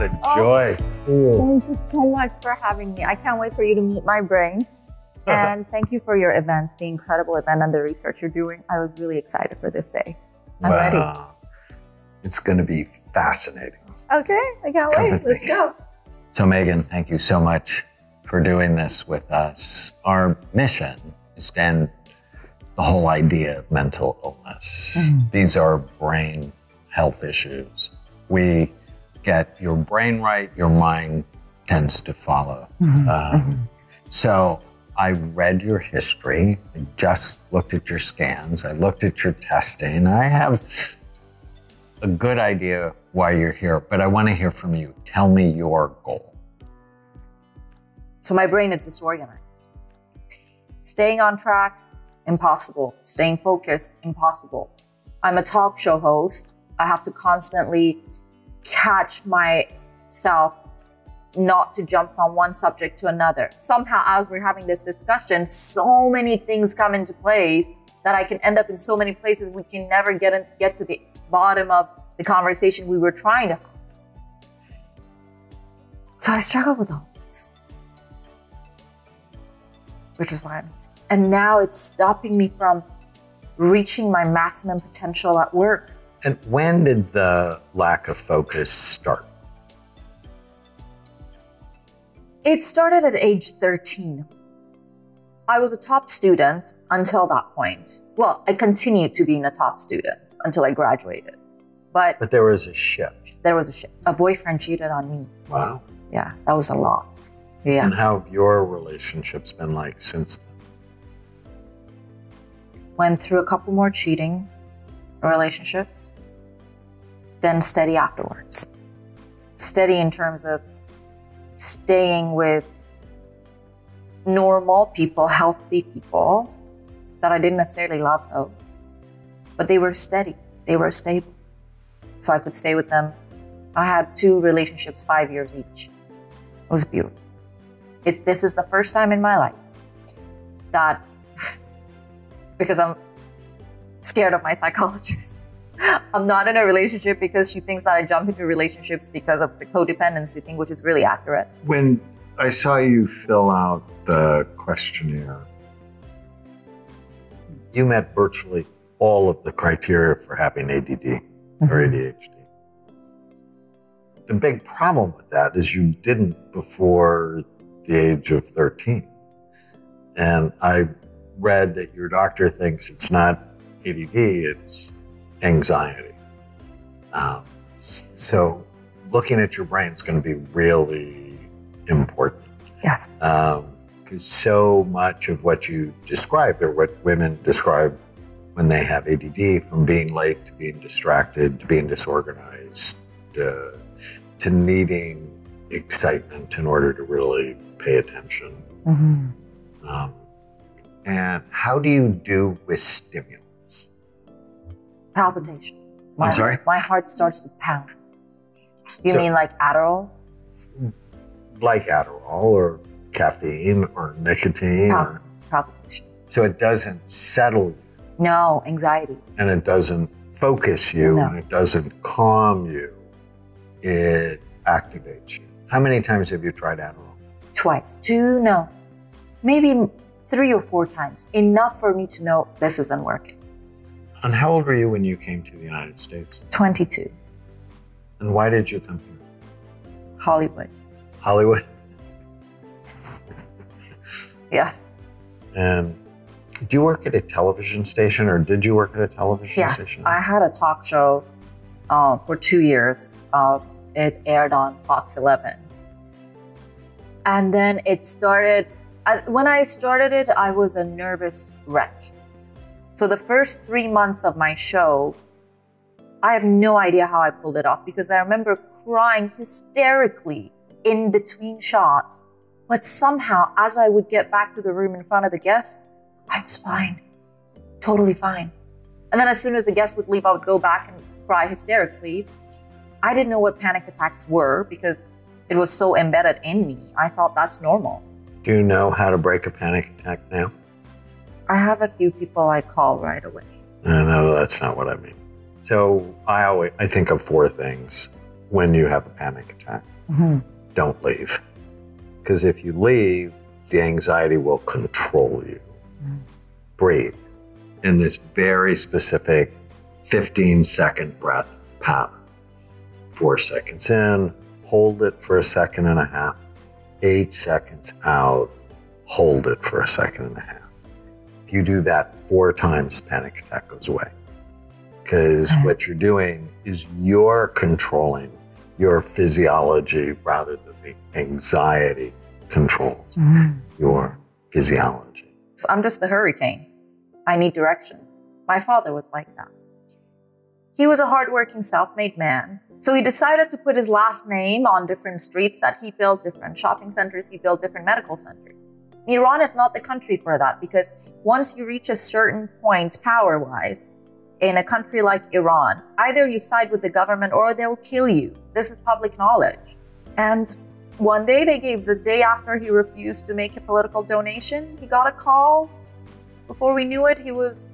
What a joy. Thank you so much for having me. I can't wait for you to meet my brain. And thank you for your events, the incredible event and the research you're doing. I was really excited for this day. I'm ready. It's going to be fascinating. Okay, I can't wait. Let's go. So Megan, thank you so much for doing this with us. Our mission is to end the whole idea of mental illness. Mm-hmm. These are brain health issues. We get your brain right, your mind tends to follow. Mm-hmm. So I read your history, I just looked at your scans, I looked at your testing. I have a good idea why you're here, but I want to hear from you. Tell me your goal. So my brain is disorganized. Staying on track, impossible. Staying focused, impossible. I'm a talk show host. I have to constantly catch myself not to jump from one subject to another. Somehow, as we're having this discussion, so many things come into place that I can end up in so many places. We can never get to the bottom of the conversation we were trying to have. So I struggle with all this, which is why I'm here. And now it's stopping me from reaching my maximum potential at work. And when did the lack of focus start? It started at age 13. I was a top student until that point. Well, I continued to being a top student until I graduated. But there was a shift. There was a shift. A boyfriend cheated on me. Wow. Yeah, that was a lot. Yeah. And how have your relationships been like since then? Went through a couple more cheating relationships, then steady afterwards. Steady in terms of staying with normal people, healthy people that I didn't necessarily love though, but they were steady, they were stable. So I could stay with them. I had 2 relationships, 5 years each. It was beautiful. This is the first time in my life that, because I'm scared of my psychologist, I'm not in a relationship because she thinks that I jump into relationships because of the codependency thing, which is really accurate. When I saw you fill out the questionnaire, you met virtually all of the criteria for having ADD. Or ADHD. The big problem with that is you didn't before the age of 13. And I read that your doctor thinks it's not ADD, it's anxiety. So looking at your brain is going to be really important. Yes. Because so much of what you described or what women describe when they have ADD, from being late to being distracted, to being disorganized, to needing excitement in order to really pay attention. Mm-hmm. And how do you do with stimulants? Palpitation. I'm sorry? My heart starts to pound. You mean like Adderall? Like Adderall or caffeine or nicotine? Palpitation. So it doesn't settle. No, anxiety. And it doesn't focus you, no. And it doesn't calm you. It activates you. How many times have you tried Adderall? Twice. 2, no. Maybe 3 or 4 times. Enough for me to know this isn't working. And how old were you when you came to the United States? 22. And why did you come here? Hollywood. Hollywood? Yes. And do you work at a television station, or did you work at a television station? Yes, I had a talk show for 2 years. It aired on Fox 11. And then it started, when I started it, I was a nervous wreck. So the first 3 months of my show, I have no idea how I pulled it off, because I remember crying hysterically in between shots. But somehow, as I would get back to the room in front of the guests, I was fine, totally fine. And then as soon as the guests would leave, I would go back and cry hysterically. I didn't know what panic attacks were because it was so embedded in me. I thought that's normal. Do you know how to break a panic attack now? I have a few people I call right away. No, that's not what I mean. So I think of 4 things when you have a panic attack. Don't leave. Because if you leave, the anxiety will control you. Breathe. In this very specific 15-second breath pattern. 4 seconds in, hold it for a second and a half. 8 seconds out, hold it for a second and a half. If you do that 4 times, panic attack goes away. Because what you're doing is you're controlling your physiology rather than the anxiety controls your physiology. So I'm just the hurricane. I need direction. My father was like that. He was a hardworking, self-made man. So he decided to put his last name on different streets that he built, different shopping centers, he built different medical centers. Iran is not the country for that, because once you reach a certain point power-wise in a country like Iran, either you side with the government or they will kill you. This is public knowledge. And one day they gave, the day after he refused to make a political donation, he got a call. Before we knew it, he was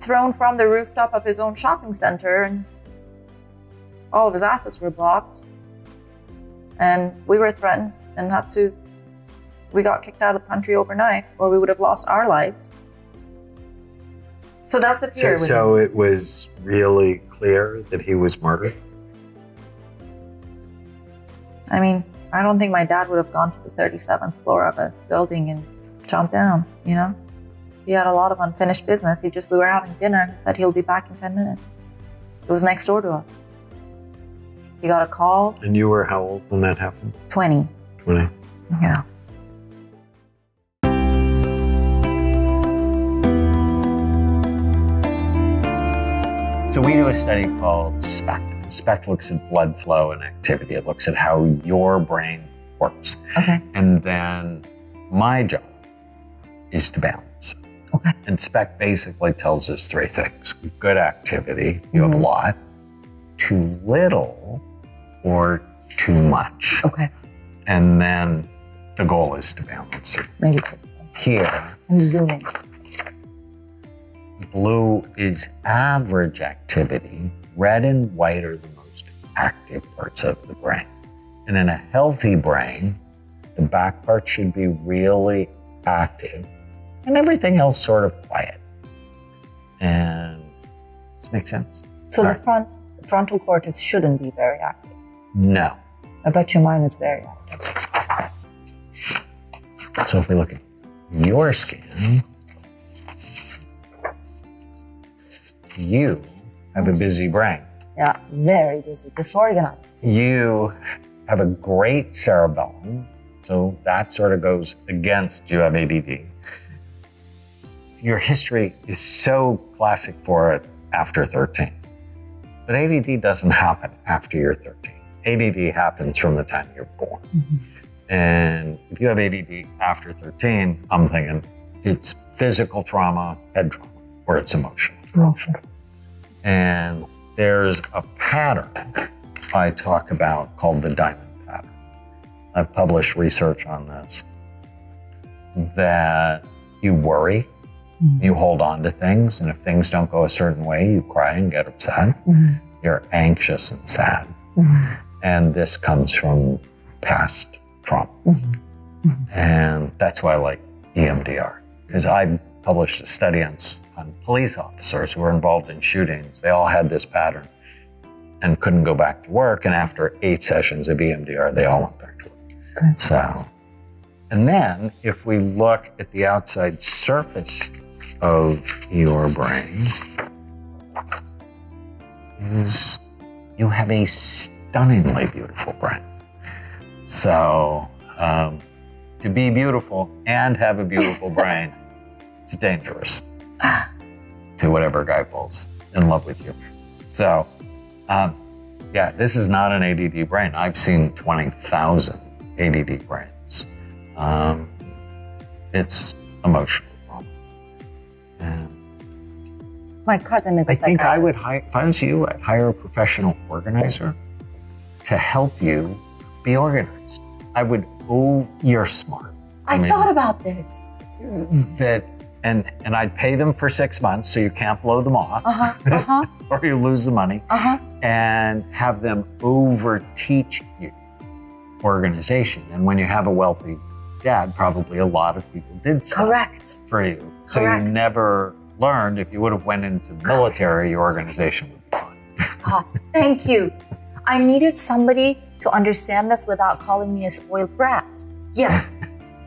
thrown from the rooftop of his own shopping center, and all of his assets were blocked, and we were threatened and had to, we got kicked out of the country overnight, or we would have lost our lives. So that's a fear. So it was really clear that he was murdered? I mean, I don't think my dad would have gone to the 37th floor of a building and jumped down, you know? He had a lot of unfinished business. He just, we were having dinner, he said he'll be back in 10 minutes. It was next door to us. He got a call. And you were how old when that happened? 20. 20? Yeah. So we do a study called SPECT. And SPECT looks at blood flow and activity. It looks at how your brain works. Okay. And then my job is to balance. Okay. And SPECT basically tells us 3 things. Good activity, you have a lot. Too little or too much. Okay. And then the goal is to balance it. Right. Here. I'm zooming. Blue is average activity. Red and white are the most active parts of the brain. And in a healthy brain, the back part should be really active and everything else sort of quiet. And this makes sense. So the frontal cortex shouldn't be very active. No. I bet your mind is very active. So if we look at your skin, you have a busy brain. Yeah, very busy, disorganized. You have a great cerebellum, so that sort of goes against you have ADD. Your history is so classic for it after 13. But ADD doesn't happen after you're 13. ADD happens from the time you're born. And if you have ADD after 13, I'm thinking it's physical trauma, head trauma, or it's emotional trauma. And there's a pattern I talk about called the diamond pattern. I've published research on this, that you worry. You hold on to things, and if things don't go a certain way, you cry and get upset. You're anxious and sad. And this comes from past trauma. And that's why I like EMDR, because I published a study on police officers who were involved in shootings. They all had this pattern and couldn't go back to work, and after 8 sessions of EMDR, they all went back to work. So, and then if we look at the outside surface of your brain, is you have a stunningly beautiful brain. So to be beautiful and have a beautiful brain, it's dangerous to whatever guy falls in love with you. So yeah, this is not an ADD brain. I've seen 20,000 ADD brains. It's emotional. My cousin is a psychiatrist. I think I would hire, if I was you, I'd hire a professional organizer to help you be organized. I would, you're smart. I mean, thought about this. And I'd pay them for 6 months so you can't blow them off or you lose the money and have them over teach you organization. And when you have a wealthy dad, probably a lot of people did stuff for you. So you never learned. If you would have went into the military, your organization would be fine. Oh, thank you. I needed somebody to understand this without calling me a spoiled brat. Yes.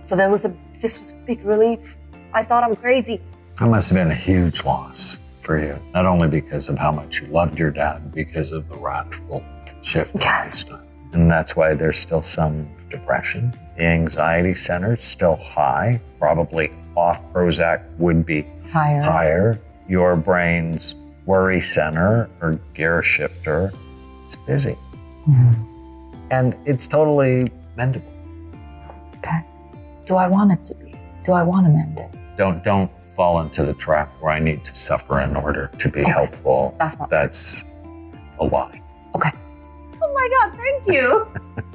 So there was this was a big relief. I thought I'm crazy. That must have been a huge loss for you, not only because of how much you loved your dad, because of the radical shift. Yes. And that's why there's still some depression. The anxiety center's still high, probably off Prozac would be higher. Your brain's worry center or gear shifter, it's busy. Mm-hmm. And it's totally mendable. Okay. Do I want it to be? Do I want to mend it? Don't fall into the trap where I need to suffer in order to be helpful. That's a lie. Okay. Oh my God, thank you.